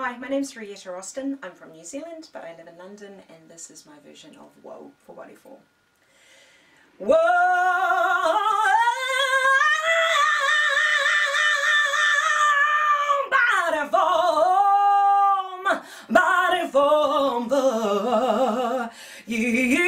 Hi, my name's Rietta Austin. I'm from New Zealand, but I live in London, and this is my version of Whoa for Bodyform. Whoa, Bodyform, Bodyform, yeah.